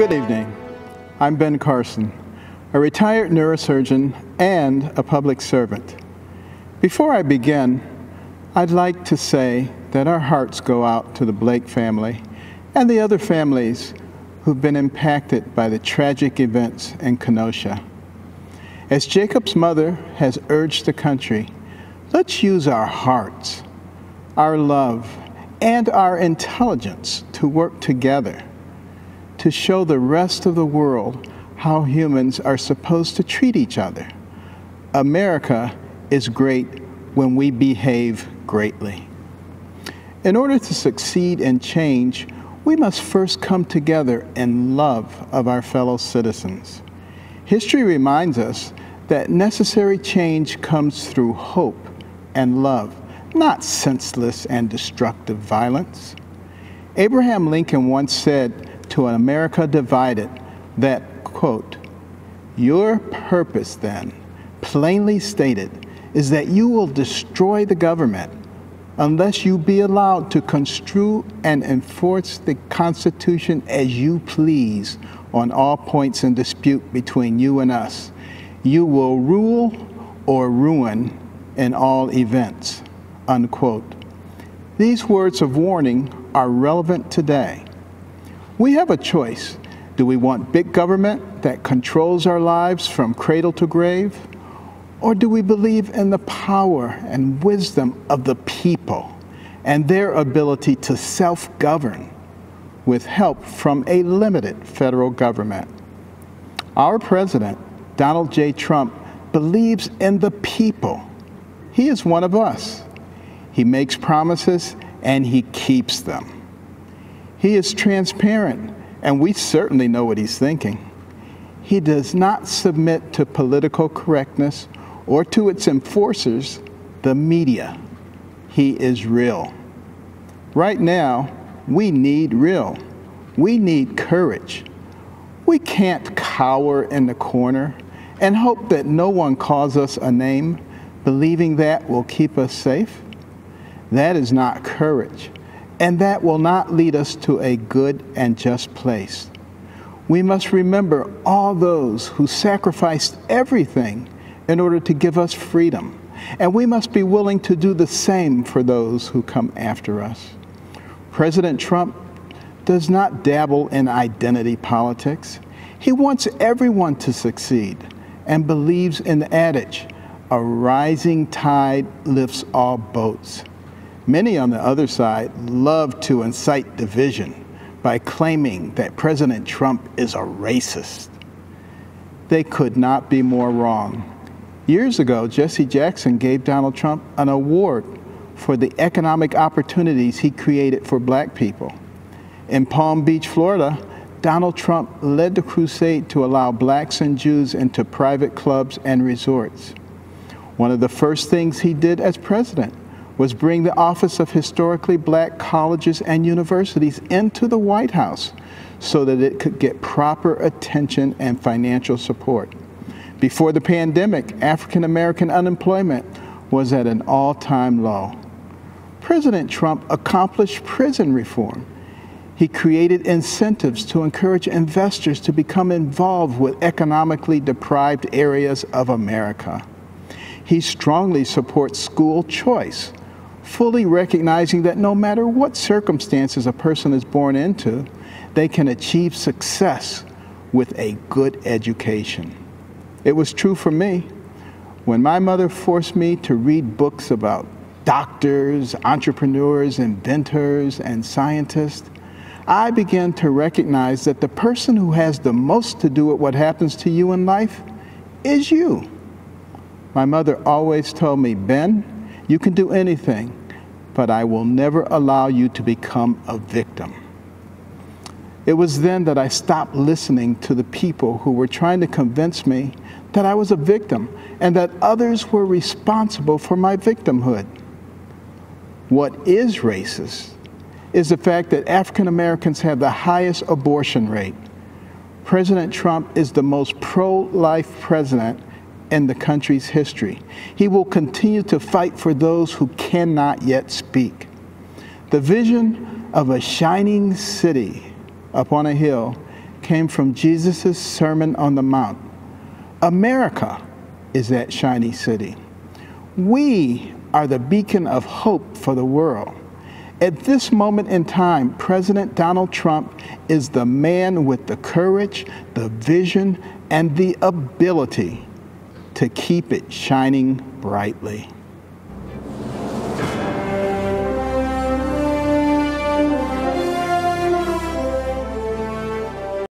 Good evening. I'm Ben Carson, a retired neurosurgeon and a public servant. Before I begin, I'd like to say that our hearts go out to the Blake family and the other families who've been impacted by the tragic events in Kenosha. As Jacob's mother has urged the country, let's use our hearts, our love, and our intelligence to work together to show the rest of the world how humans are supposed to treat each other. America is great when we behave greatly. In order to succeed and change, we must first come together in love of our fellow citizens. History reminds us that necessary change comes through hope and love, not senseless and destructive violence. Abraham Lincoln once said to an America divided that, quote, "Your purpose then, plainly stated, is that you will destroy the government unless you be allowed to construe and enforce the Constitution as you please on all points in dispute between you and us. You will rule or ruin in all events," unquote. These words of warning are relevant today. We have a choice. Do we want big government that controls our lives from cradle to grave? Or do we believe in the power and wisdom of the people and their ability to self-govern with help from a limited federal government? Our president, Donald J. Trump, believes in the people. He is one of us. He makes promises and he keeps them. He is transparent, and we certainly know what he's thinking. He does not submit to political correctness or to its enforcers, the media. He is real. Right now, we need real. We need courage. We can't cower in the corner and hope that no one calls us a name, believing that will keep us safe. That is not courage, and that will not lead us to a good and just place. We must remember all those who sacrificed everything in order to give us freedom. And we must be willing to do the same for those who come after us. President Trump does not dabble in identity politics. He wants everyone to succeed and believes in the adage, "A rising tide lifts all boats." Many on the other side love to incite division by claiming that President Trump is a racist. They could not be more wrong. Years ago, Jesse Jackson gave Donald Trump an award for the economic opportunities he created for black people. In Palm Beach, Florida, Donald Trump led the crusade to allow blacks and Jews into private clubs and resorts. One of the first things he did as president was bring the Office of Historically Black Colleges and Universities into the White House so that it could get proper attention and financial support. Before the pandemic, African-American unemployment was at an all-time low. President Trump accomplished prison reform. He created incentives to encourage investors to become involved with economically deprived areas of America. He strongly supports school choice, fully recognizing that no matter what circumstances a person is born into, they can achieve success with a good education. It was true for me. When my mother forced me to read books about doctors, entrepreneurs, inventors, and scientists, I began to recognize that the person who has the most to do with what happens to you in life is you. My mother always told me, "Ben, you can do anything, but I will never allow you to become a victim." It was then that I stopped listening to the people who were trying to convince me that I was a victim and that others were responsible for my victimhood. What is racist is the fact that African Americans have the highest abortion rate. President Trump is the most pro-life president in the country's history. He will continue to fight for those who cannot yet speak. The vision of a shining city upon a hill came from Jesus' Sermon on the Mount. America is that shining city. We are the beacon of hope for the world. At this moment in time, President Donald Trump is the man with the courage, the vision, and the ability to keep it shining brightly.